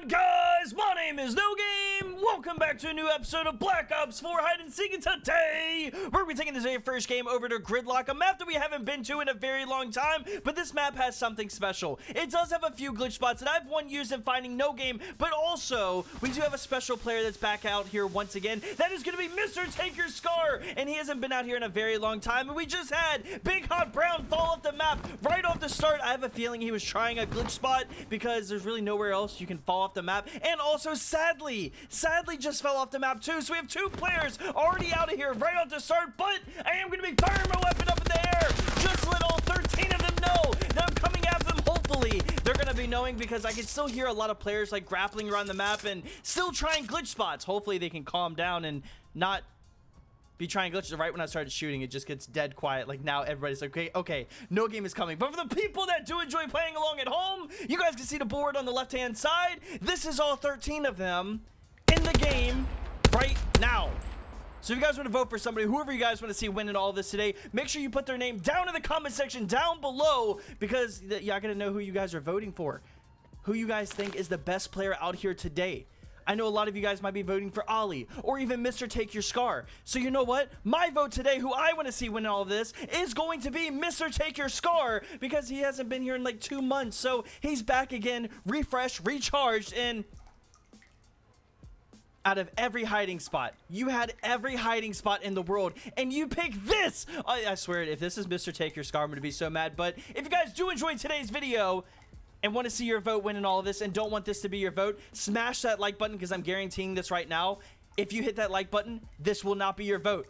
on, guys? My name is Nogame. Welcome back to a new episode of Black Ops 4 Hide and Seek. And today, we're going to be taking this very first game over to Gridlock, a map that we haven't been to in a very long time, but this map has something special. It does have a few glitch spots, and I've one used in finding Nogame, but also, we do have a special player that's back out here once again. That is going to be Mr. TankerScar, and he hasn't been out here in a very long time, and we just had Big Hot Brown fall off the map right off the start. I have a feeling he was trying a glitch spot because there's really nowhere else you can fall off the map, and also sadly just fell off the map too. So we have two players already out of here right off the start, but I am going to be firing my weapon up in the air. Just let all 13 of them know that I'm coming after them. Hopefully they're going to be knowing, because I can still hear a lot of players like grappling around the map and still trying glitch spots. Hopefully they can calm down and not be trying glitches. Right when I started shooting, it just gets dead quiet. Like now everybody's like, okay, Nogame is coming. But for the people that do enjoy playing along at home, you guys can see the board on the left hand side. This is all 13 of them in the game right now. So if you guys want to vote for somebody, whoever you guys want to see winning all this today, make sure you put their name down in the comment section down below, because y'all gotta know who you guys are voting for, who you guys think is the best player out here today. I know a lot of you guys might be voting for Ollie or even Mr. TakeYourScar. So you know what? My vote today, who I want to see win all of this, is going to be Mr. TakeYourScar, because he hasn't been here in like 2 months. So he's back again, refreshed, recharged, and out of every hiding spot, you had every hiding spot in the world, and you pick this. I swear, if this is Mr. TakeYourScar, I'm going to be so mad. But if you guys do enjoy today's video and want to see your vote win in all of this and don't want this to be your vote, smash that like button, because I'm guaranteeing this right now. If you hit that like button, this will not be your vote.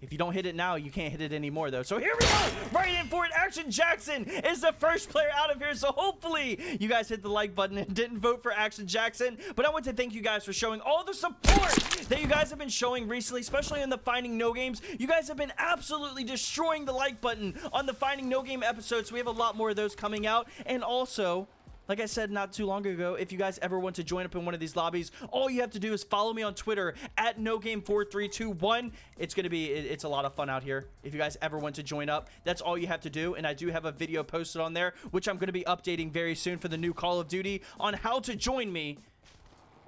If you don't hit it now, you can't hit it anymore, though. So here we go, right in for it. Action Jackson is the first player out of here. So hopefully you guys hit the like button and didn't vote for Action Jackson. But I want to thank you guys for showing all the support that you guys have been showing recently, especially in the Finding Nogame. You guys have been absolutely destroying the like button on the Finding Nogame episodes. We have a lot more of those coming out. And also, like I said not too long ago, if you guys ever want to join up in one of these lobbies, all you have to do is follow me on Twitter at Nogame4321. It's going to be, it's a lot of fun out here. If you guys ever want to join up, that's all you have to do. And I do have a video posted on there, which I'm going to be updating very soon for the new Call of Duty, on how to join me.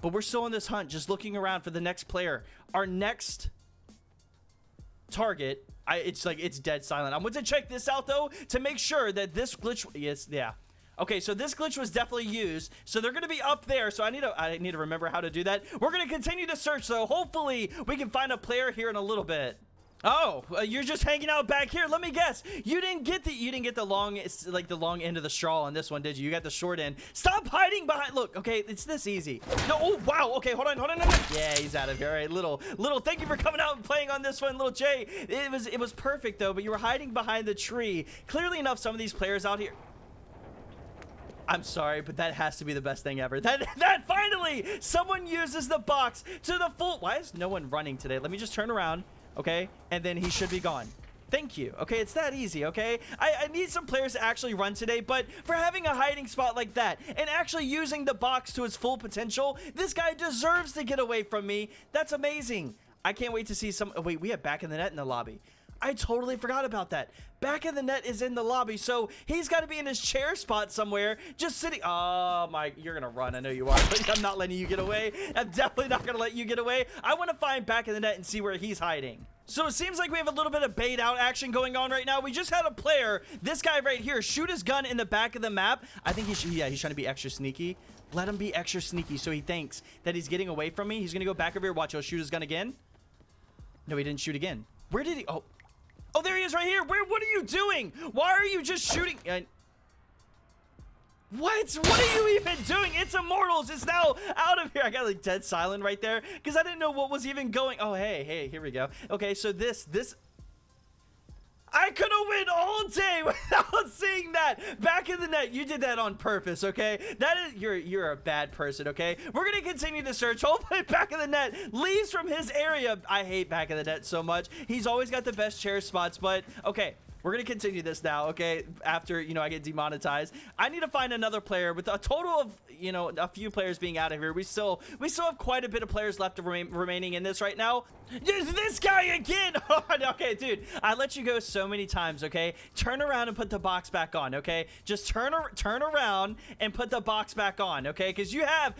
But we're still on this hunt, just looking around for the next player. Our next target, it's like, it's dead silent. I'm going to check this out, though, to make sure that this glitch, yes, yeah. Okay, so this glitch was definitely used, so they're gonna be up there. So I need to remember how to do that. We're gonna continue to search, though. Hopefully we can find a player here in a little bit. Oh, you're just hanging out back here. Let me guess, you didn't get the long, like the long end of the straw on this one, did you? You got the short end. Stop hiding behind. Look, okay, it's this easy. No, oh wow. Okay, hold on. Yeah, he's out of here. All right, little. Thank you for coming out and playing on this one, little Jay. It was perfect though, but you were hiding behind the tree. Clearly enough, some of these players out here. I'm sorry, but that has to be the best thing ever. That finally, someone uses the box to the full. Why is no one running today? Let me just turn around, okay? And then he should be gone. Thank you. Okay, it's that easy, okay? I need some players to actually run today, but for having a hiding spot like that and actually using the box to its full potential, this guy deserves to get away from me. That's amazing. I can't wait to see some. Oh, wait, we have Back in the Net in the lobby. I totally forgot about that. Back in the Net is in the lobby, so he's got to be in his chair spot somewhere, just sitting. Oh my, you're gonna run. I know you are, but I'm not letting you get away. I'm definitely not gonna let you get away. I want to find Back in the Net and see where he's hiding. So it seems like we have a little bit of bait out action going on right now. We just had a player, this guy right here, shoot his gun in the back of the map. I think he should, yeah, he's trying to be extra sneaky. Let him be extra sneaky so he thinks that he's getting away from me. He's gonna go back over here. Watch, he'll shoot his gun again. No, he didn't shoot again. Where did he? Oh, there he is right here. Where? What are you doing? Why are you just shooting? What are you even doing? It's Immortals. It's now out of here. I got like dead silent right there because I didn't know what was even going. Oh, hey, here we go. Okay, so this. I could have win all day without seeing that. Back in the Net, you did that on purpose, okay? That is, you're a bad person, okay? We're gonna continue the search. Hopefully Back in the Net leaves from his area. I hate Back in the Net so much. He's always got the best chair spots, but okay. We're gonna continue this now, okay? After, you know, I get demonetized, I need to find another player. With a total of, you know, a few players being out of here, we still have quite a bit of players left remaining in this right now. This guy again. Okay, dude, I let you go so many times. Okay, turn around and put the box back on. Okay, just turn around and put the box back on. Okay, because you have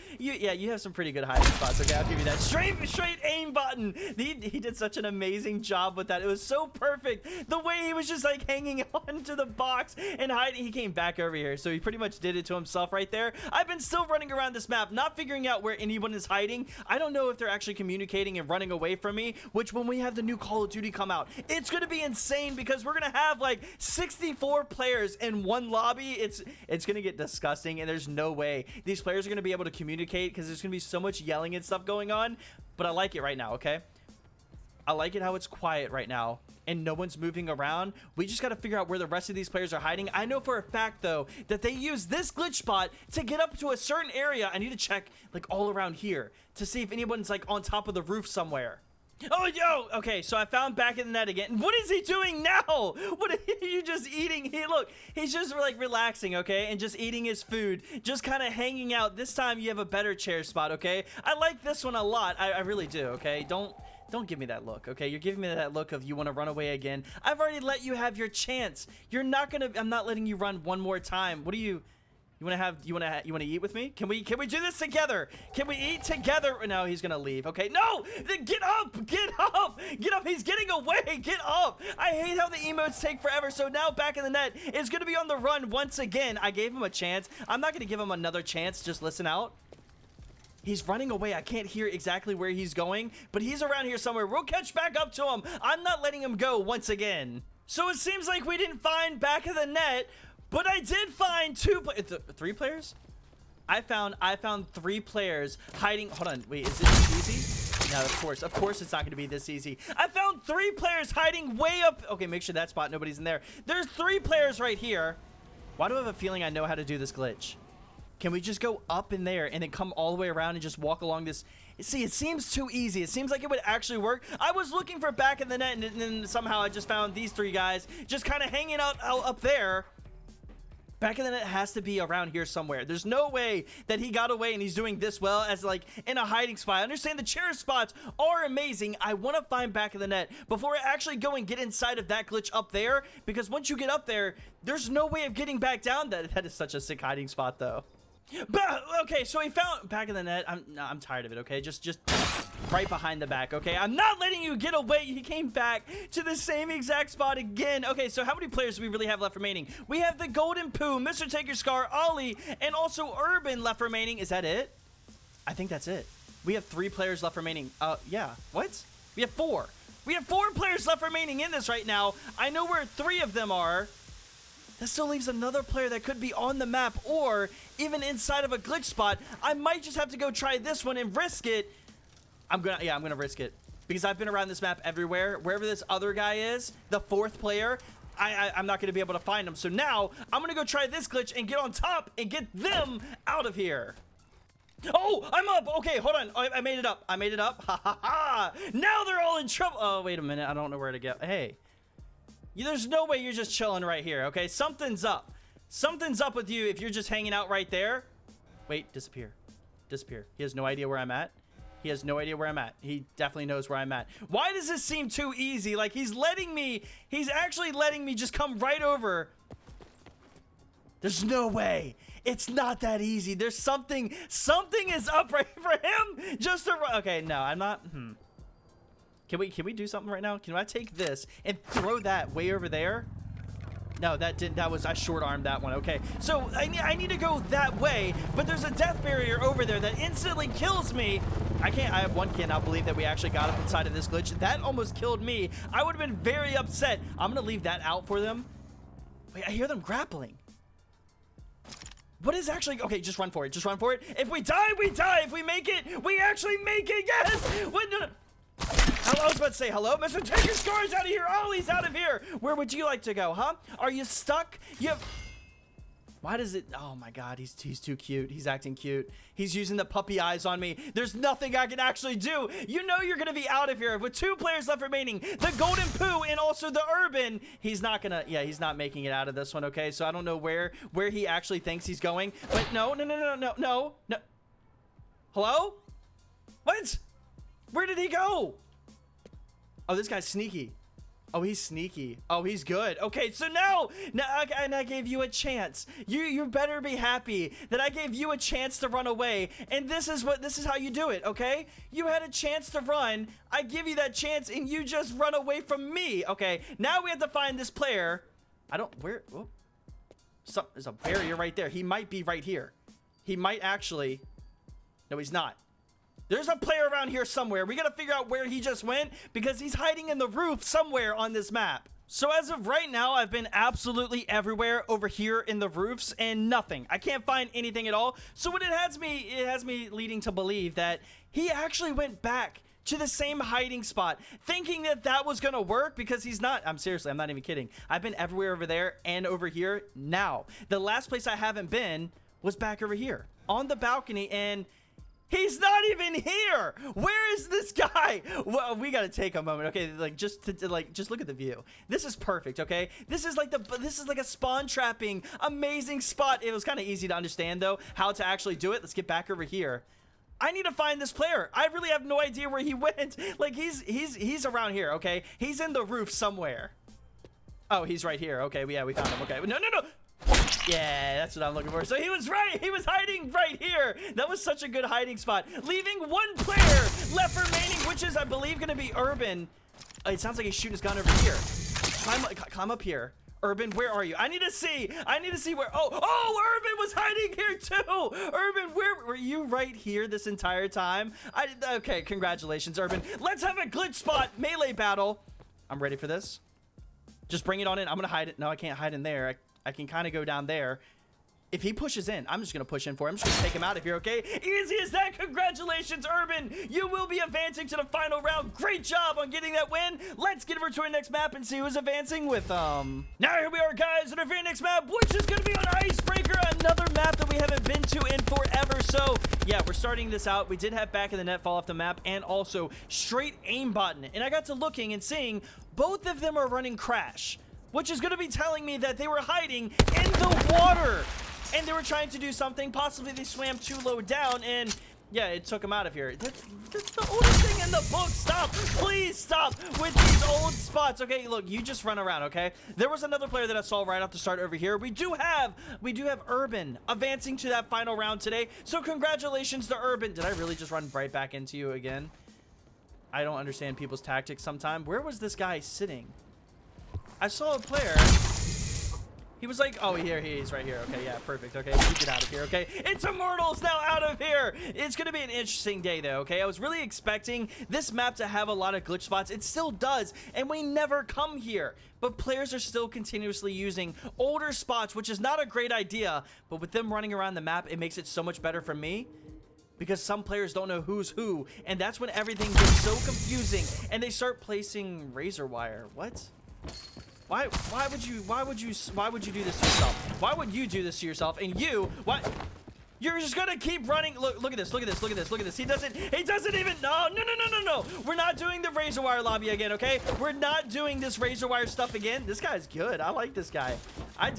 some pretty good hiding spots. Okay, I'll give you that. Straight aim button. He did such an amazing job with that. It was so perfect. The way he was just like hanging on to the box and hiding. He came back over here, so he pretty much did it to himself right there. I've been still running around this map, not figuring out where anyone is hiding. I don't know if they're actually communicating and running away from me, which when we have the new Call of Duty come out, it's gonna be insane because we're gonna have like 64 players in one lobby. It's gonna get disgusting, and there's no way these players are gonna be able to communicate because there's gonna be so much yelling and stuff going on. But I like it right now, okay? I like it how it's quiet right now and no one's moving around. We just got to figure out where the rest of these players are hiding. I know for a fact, though, that they use this glitch spot to get up to a certain area. I need to check, like, all around here to see if anyone's, like, on top of the roof somewhere. Oh, yo! Okay, so I found Back in the Net again. What is he doing now? What are you just eating? Look, he's just, like, relaxing, okay? And just eating his food. Just kind of hanging out. This time, you have a better chair spot, okay? I like this one a lot. I really do, okay? Don't give me that look, okay? You're giving me that look of you want to run away again. I've already let you have your chance. You're not gonna. I'm not letting you run one more time. What do you? You wanna eat with me? Can we do this together? Can we eat together? No, he's gonna leave. Okay, no! Get up! Get up! Get up! He's getting away! Get up! I hate how the emotes take forever. So now Back in the Net is gonna be on the run once again. I gave him a chance. I'm not gonna give him another chance. Just listen out. He's running away. I can't hear exactly where he's going, but he's around here somewhere. We'll catch back up to him. I'm not letting him go once again. So it seems like we didn't find Back in the Net, but I did find three players? I found three players hiding. Hold on. Wait, is this easy? No, of course it's not going to be this easy. I found three players hiding way up. Okay, make sure that spot, nobody's in there. There's three players right here. Why do I have a feeling I know how to do this glitch? Can we just go up in there and then come all the way around and just walk along this? See, it seems too easy. It seems like it would actually work. I was looking for Back in the Net, and then somehow I just found these three guys just kind of hanging out up there. Back in the Net has to be around here somewhere. There's no way that he got away and he's doing this well as like in a hiding spot. I understand the chair spots are amazing. I want to find Back in the Net before I actually go and get inside of that glitch up there, because once you get up there, there's no way of getting back down. That is such a sick hiding spot, though. But, okay, so he found Back in the Net. I'm tired of it, okay? Just right behind the back, okay? I'm not letting you get away. He came back to the same exact spot again. Okay, so how many players do we really have left remaining? We have the Golden Poo, Mr. TakeYourScar, Ollie, and also Urban left remaining. Is that it? I think that's it. We have three players left remaining. Yeah. What? We have four. We have four players left remaining in this right now. I know where three of them are. That still leaves another player that could be on the map or even inside of a glitch spot. I might just have to go try this one and risk it. I'm gonna risk it because I've been around this map everywhere. Wherever this other guy is, the fourth player, I'm not gonna be able to find him. So now I'm gonna go try this glitch and get on top and get them out of here. Oh, I'm up. Okay, hold on. I made it up. I made it up. Ha ha ha. Now they're all in trouble. Oh, wait a minute. I don't know where to go. Hey. There's no way you're just chilling right here, okay? Something's up. Something's up with you if you're just hanging out right there. Wait, disappear. Disappear. He has no idea where I'm at. He has no idea where I'm at. He definitely knows where I'm at. Why does this seem too easy? Like, he's actually letting me just come right over. There's no way. It's not that easy. There's something is up right for him just to, okay, no, I'm not, Can we do something right now? Can I take this and throw that way over there? No, that didn't. That was, I short-armed that one. Okay, so I need to go that way, but there's a death barrier over there that instantly kills me. I have one cannot believe that we actually got up inside of this glitch. That almost killed me. I would have been very upset. I'm gonna leave that out for them. Wait, I hear them grappling. What is actually, okay, just run for it. Just run for it. If we die, we die. If we make it, we actually make it. Yes! Wait, no. I was about to say hello. Mr. TakeYourScar is out of here. Ollie's out of here. Where would you like to go, huh? Are you stuck? You have... Why does it? Oh my God, he's too cute. He's acting cute. He's using the puppy eyes on me. There's nothing I can actually do. You know you're gonna be out of here with 2 players left remaining. The golden poo and also the urban. He's not gonna. Yeah, he's not making it out of this one. Okay, so I don't know where he actually thinks he's going. But no. Hello? What? Where did he go? Oh, this guy's sneaky. Oh, he's sneaky. Oh, he's good. Okay, so now I gave you a chance. You better be happy that I gave you a chance to run away. And this is how you do it, okay? You had a chance to run. I give you that chance, and you just run away from me. Okay, now we have to find this player. Whoa. So, there's a barrier right there. He might be right here. He might actually... No, he's not. There's a player around here somewhere. We gotta figure out where he just went because he's hiding in the roof somewhere on this map. So as of right now, I've been absolutely everywhere over here in the roofs and nothing. I can't find anything at all. So what it has me leading to believe that he actually went back to the same hiding spot, thinking that was gonna work because he's not. I'm not even kidding. I've been everywhere over there and over here now. The last place I haven't been was back over here on the balcony, and he's not even here. Where is this guy? Well, we gotta take a moment, okay? Like just look at the view. This is perfect, okay? This is like a spawn trapping amazing spot. It was kind of easy to understand though how to actually do it. Let's get back over here. I need to find this player. I really have no idea where he went. Like he's around here, okay? He's in the roof somewhere. Oh, he's right here. Okay, yeah, we found him. Okay, no. Yeah, that's what I'm looking for. So he was right. He was hiding right here. That was such a good hiding spot. Leaving 1 player left remaining, which is, I believe, going to be Urban. It sounds like he's shooting his gun over here. Climb up here. Urban, where are you? I need to see where... Oh, Urban was hiding here too. Urban, where were you? Right here this entire time? Okay, congratulations, Urban. Let's have a glitch spot melee battle. I'm ready for this. Just bring it on in. I'm going to hide it. No, I can't hide in there. I can kind of go down there. If he pushes in, I'm just going to push in for him. I'm just going to take him out of here, okay? Easy as that. Congratulations, Urban. You will be advancing to the final round. Great job on getting that win. Let's get over to our next map and see who's advancing with them. Now here we are, guys, in our very next map, which is going to be on Icebreaker, another map that we haven't been to in forever. So, yeah, we're starting this out. We did have Back in the Net fall off the map and also Straight Aim Button. And I got to looking and seeing both of them are running Crash, which is going to be telling me that they were hiding in the water and they were trying to do something. Possibly they swam too low down and, yeah, it took them out of here. That's the oldest thing in the book. Stop. Please stop with these old spots. Okay, look, you just run around, okay? There was another player that I saw right off the start over here. We do have Urban advancing to that final round today. So congratulations to Urban. Did I really just run right back into you again? I don't understand people's tactics sometimes. Where was this guy sitting? I saw a player. He was like, oh, here he is right here. Okay, yeah, perfect. Okay, you get out of here, okay? It's Immortals now out of here. It's going to be an interesting day, though, okay? I was really expecting this map to have a lot of glitch spots. It still does, and we never come here. But players are still continuously using older spots, which is not a great idea. But with them running around the map, it makes it so much better for me, because some players don't know who's who, and that's when everything gets so confusing, and they start placing razor wire. What? Why would you do this to yourself? Why would you do this to yourself? And you, what? You're just gonna keep running. Look at this. He doesn't even. No. We're not doing the razor wire lobby again, okay? We're not doing this razor wire stuff again. This guy's good. I like this guy. I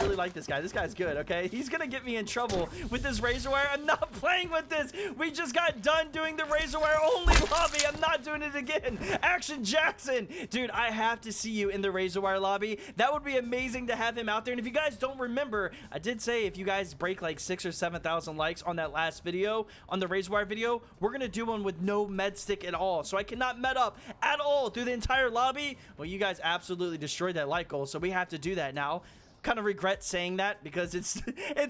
really like this guy. This guy's good, okay? He's gonna get me in trouble with this razor wire. I'm not playing with this. We just got done doing the razor wire only lobby. I'm not doing it again. Action Jackson. Dude, I have to see you in the razor wire lobby. That would be amazing to have him out there. And if you guys don't remember, I did say if you guys break like 6,000 or 7,000 likes on that last video, on the razor wire video, we're gonna do one with no med stick at all. So I cannot med up at all through the entire lobby. Well, you guys absolutely destroyed that like goal, so we have to do that now. Kind of regret saying that because it's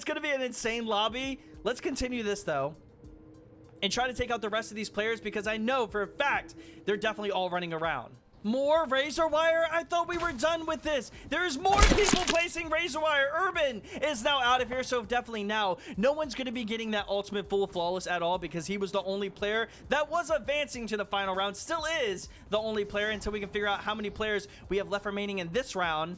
gonna be an insane lobby. Let's continue this though and try to take out the rest of these players, because I know for a fact they're definitely all running around. More razor wire? I thought we were done with this. There's more people placing razor wire. Urban is now out of here, so definitely now no one's going to be getting that ultimate full flawless at all, because he was the only player that was advancing to the final round. Still is the only player until we can figure out how many players we have left remaining in this round.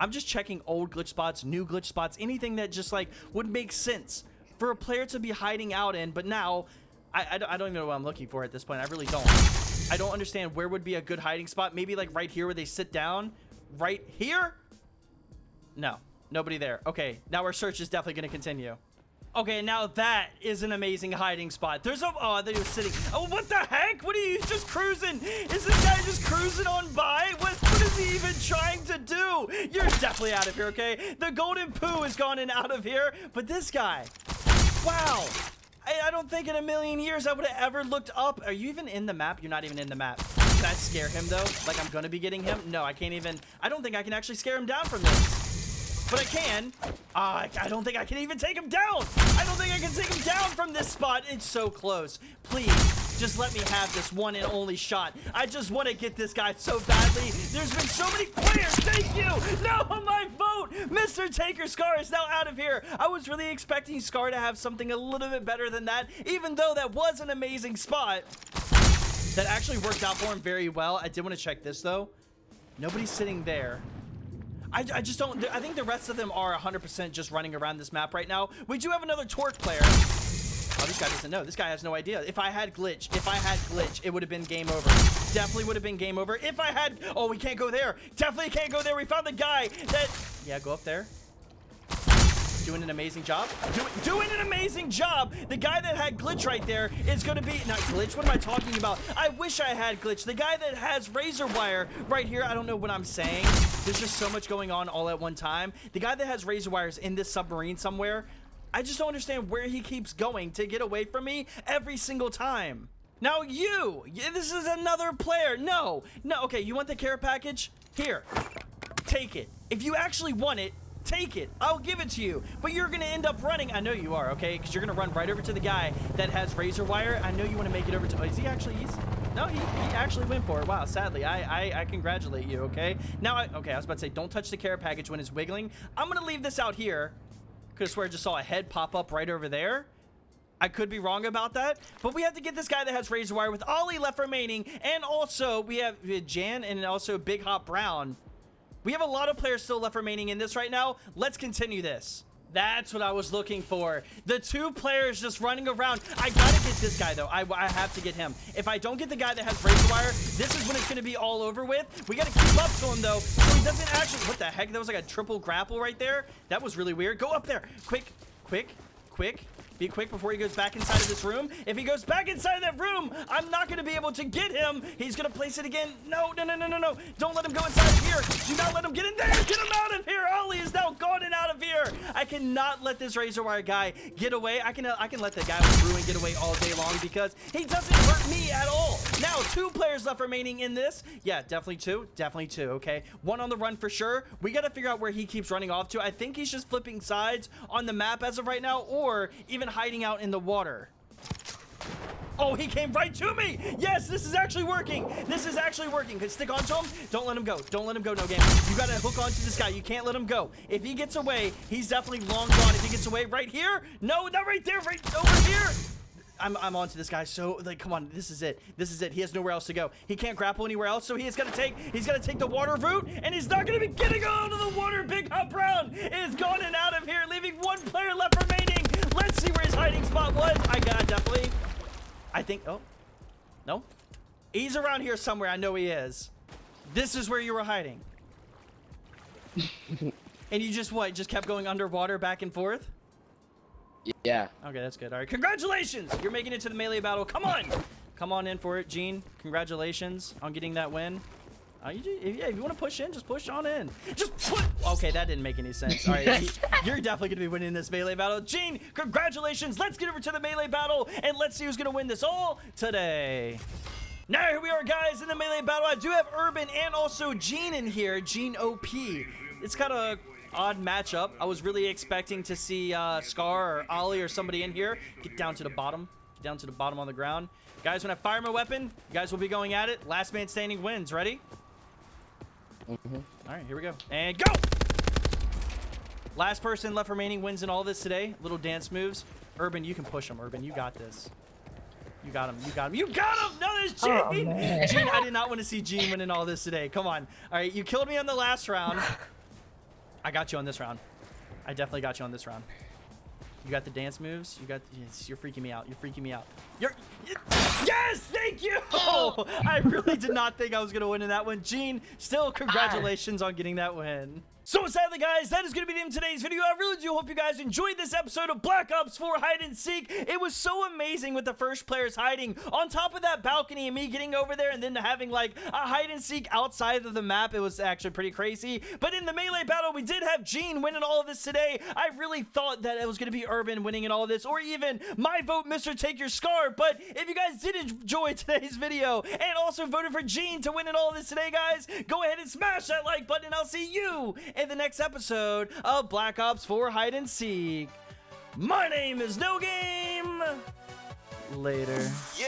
I'm just checking old glitch spots, new glitch spots, anything that just like would make sense for a player to be hiding out in. But now I don't even know what I'm looking for at this point. I really don't. I don't understand where would be a good hiding spot. Maybe like right here where they sit down, right here. No, nobody there. Okay, now our search is definitely going to continue. Okay, now that is an amazing hiding spot. There's a... Oh, there he was sitting. Oh, what the heck? What are you just cruising? Is this guy just cruising on by? What is he even trying to do? You're definitely out of here, okay? The golden poo is gone and out of here. But this guy... Wow. I don't think in a million years I would have ever looked up. Are you even in the map? You're not even in the map. Can I scare him, though? Like, I'm going to be getting him? No, I can't even... I don't think I can actually scare him down from this. But I can. I don't think I can even take him down. I don't think I can take him down from this spot. It's so close. Please, just let me have this one and only shot. I just want to get this guy so badly. There's been so many players. Thank you. Now on my vote, Mr. TankerScar is now out of here. I was really expecting Scar to have something a little bit better than that, even though that was an amazing spot. That actually worked out for him very well. I did want to check this, though. Nobody's sitting there. I just don't... I think the rest of them are 100% just running around this map right now. We do have another Torque player. Oh, this guy doesn't know. This guy has no idea. If I had glitch, it would have been game over. Definitely would have been game over. If I had... Oh, we can't go there. Definitely can't go there. We found the guy that... Yeah, go up there. Doing an amazing job. Doing an amazing job. The guy that had glitch right there is going to be... Not glitch. What am I talking about? I wish I had glitch. The guy that has razor wire right here. I don't know what I'm saying. There's just so much going on all at one time. The guy that has razor wires in this submarine somewhere. I just don't understand where he keeps going to get away from me every single time. Now you. This is another player. No. No. Okay. You want the care package? Here. Take it. If you actually want it, take it. I'll give it to you, but you're gonna end up running. I know you are, okay? Because you're gonna run right over to the guy that has razor wire. I know you want to make it over to... Oh, is he actually... No, he actually went for it. Wow, sadly, I congratulate you, okay? Now, okay, I was about to say, don't touch the care package when it's wiggling. I'm gonna leave this out here. Could have swear I just saw a head pop up right over there. I could be wrong about that, but we have to get this guy that has razor wire with Ollie left remaining, and also we have Jan and also Big Hop Brown. We have a lot of players still left remaining in this right now. Let's continue this. That's what I was looking for. The two players just running around. I gotta get this guy, though. I have to get him. If I don't get the guy that has razor wire, this is when it's gonna be all over with. We gotta keep up to him, though, so he doesn't actually... What the heck? That was like a triple grapple right there. That was really weird. Go up there. Quick. Be quick before he goes back inside of this room. If he goes back inside that room, I'm not going to be able to get him. He's going to place it again. No. Don't let him go inside of here. Do not let him get in there. Get him out of here. Ollie is now gone and out of here. I cannot let this razor wire guy get away. I can let the guy with Ruin get away all day long because he doesn't hurt me at all. Now, two players left remaining in this. Yeah, definitely two, okay? One on the run for sure. We got to figure out where he keeps running off to. I think he's just flipping sides on the map as of right now, or even hiding out in the water. Oh, he came right to me. Yes, this is actually working. Stick onto him. Don't let him go. Nogame. You gotta hook onto this guy. You can't let him go. If he gets away, he's definitely long gone. If he gets away right here, no, not right there, right over here. I'm onto this guy. So like, come on, this is it. He has nowhere else to go. He can't grapple anywhere else, so he's gonna take the water route, and he's not gonna be getting out of the water. Big Hop Brown is gone and out of here, leaving one player left remaining. Let's see where his hiding spot was. I think, oh, no. He's around here somewhere. I know he is. This is where you were hiding. And you just what? Just kept going underwater back and forth? Yeah. Okay, that's good. All right, congratulations. You're making it to the melee battle. Come on in for it, Gene. Congratulations on getting that win. If you want to push in, just push on in. Okay, that didn't make any sense. All right, you're definitely going to be winning this melee battle. Gene, congratulations. Let's get over to the melee battle, and let's see who's going to win this all today. Now, here we are, guys, in the melee battle. I do have Urban and also Gene in here, Gene OP. It's kind of odd matchup. I was really expecting to see Scar or Ollie or somebody in here. Get down to the bottom on the ground. Guys, when I fire my weapon, you guys will be going at it. Last man standing wins. Ready? All right, here we go. And go! Last person left remaining wins in all this today. Little dance moves. Urban, you can push him. Urban, you got this. You got him! No, there's Gene! Oh, Gene, I did not want to see Gene winning all this today. Come on. All right, you killed me on the last round. I got you on this round. I definitely got you on this round. You got the dance moves. You got. Yes, you're freaking me out. You're freaking me out. You're. Yes, thank you. Oh, I really did not think I was gonna win in that one. Gene, still congratulations on getting that win. So sadly, guys, that is going to be it in today's video. I really do hope you guys enjoyed this episode of Black Ops 4 Hide and Seek. It was so amazing with the first players hiding on top of that balcony and me getting over there and then having, like, a hide and seek outside of the map. It was actually pretty crazy. But in the melee battle, we did have Gene winning all of this today. I really thought that it was going to be Urban winning in all of this, or even my vote, Mr. Take Your Scar. But if you guys did enjoy today's video and also voted for Gene to win in all of this today, guys, go ahead and smash that like button. I'll see you in the next episode of Black Ops 4 Hide and Seek. My name is Nogame. Later. Yeah.